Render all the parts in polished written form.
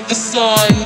like the sun.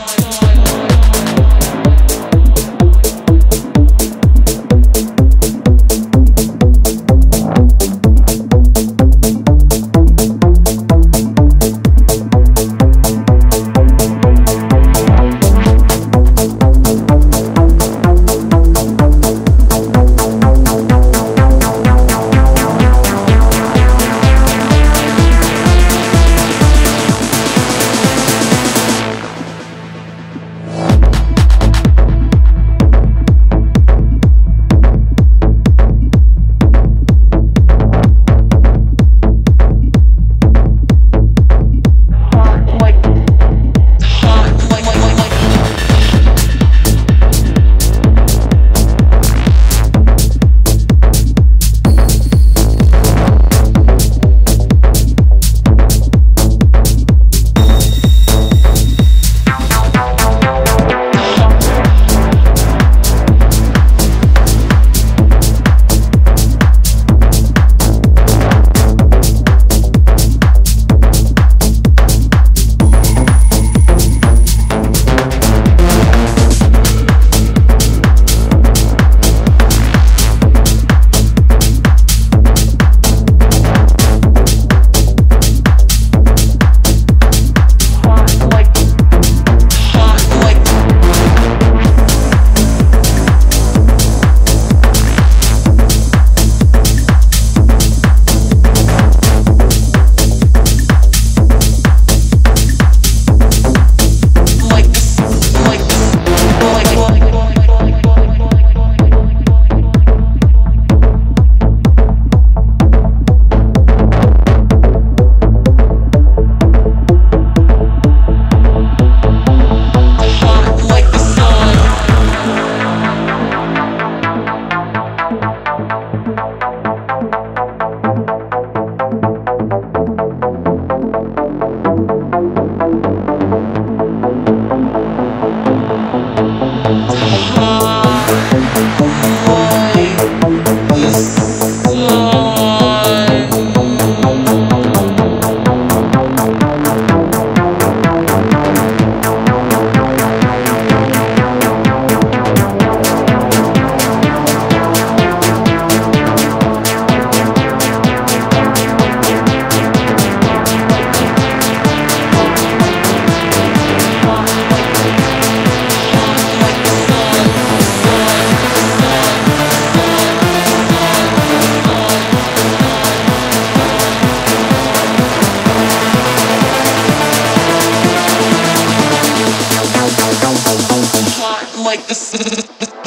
Like this.